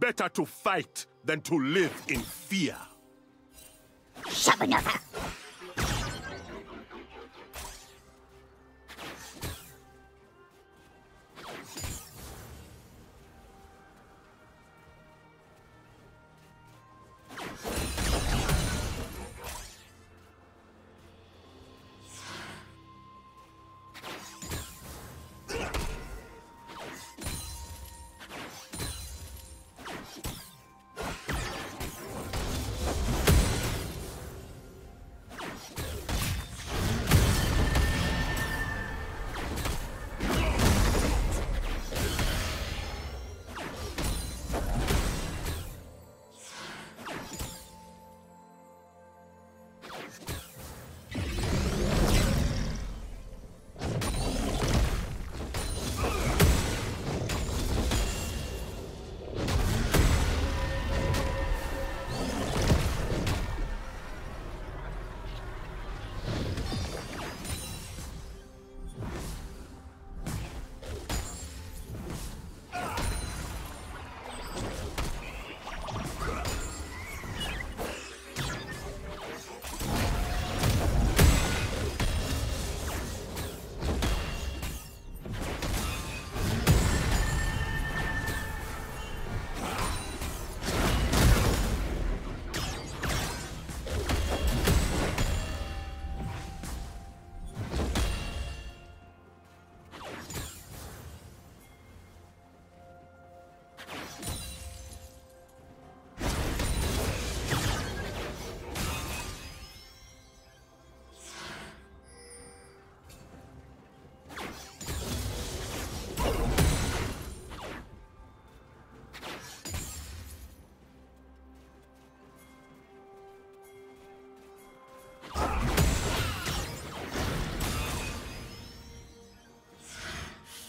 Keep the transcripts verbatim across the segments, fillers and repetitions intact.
Better to fight than to live in fear. Shabanova!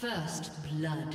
First blood.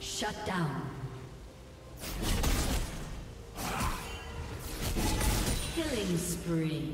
Shut down. Killing spree.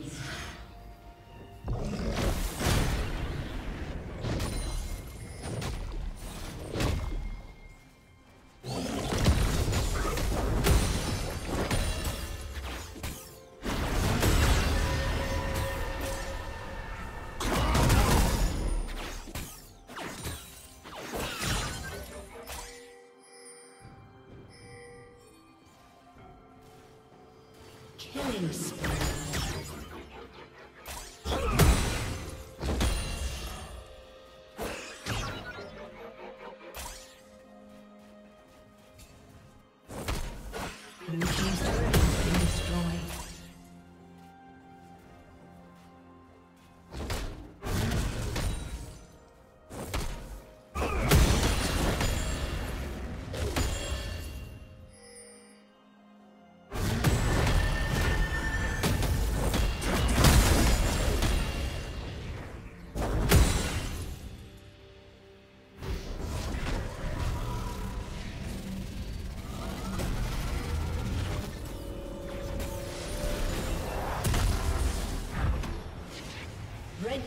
Red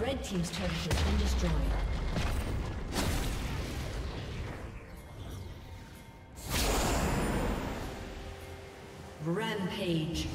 Red team's turret has been destroyed. Rampage.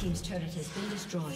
Team's turret has been destroyed.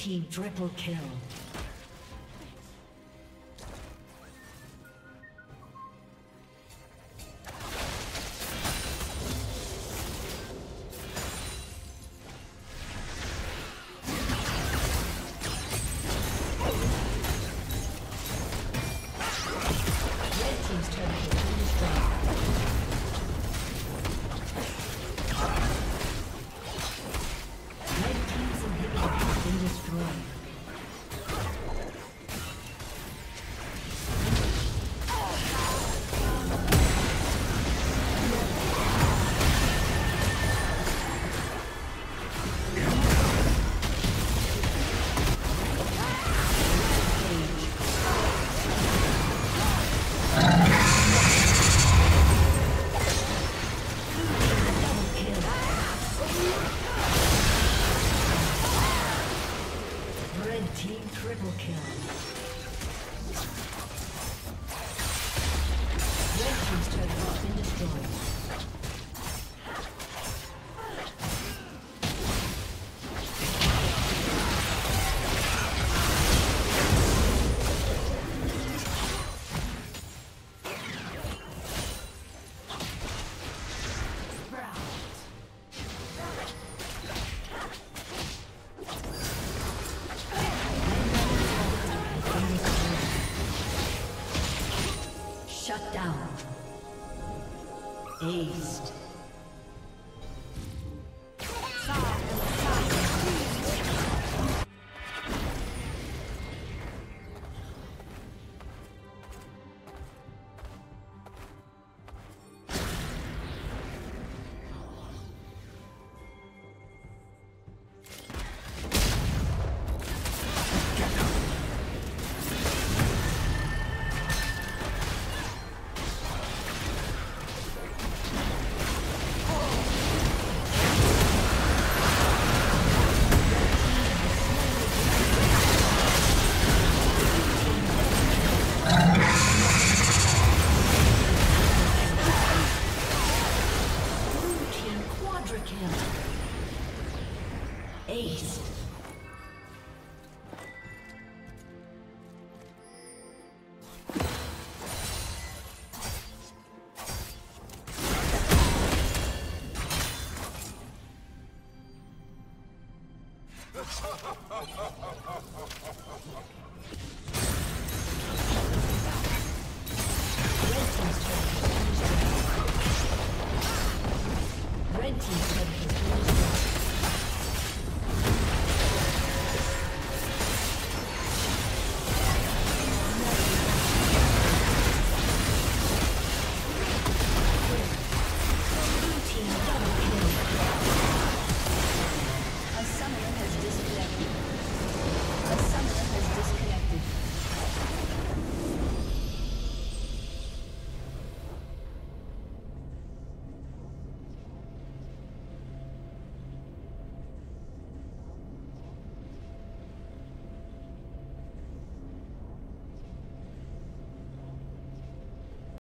Team triple kill. Shut down. Aced. Ace.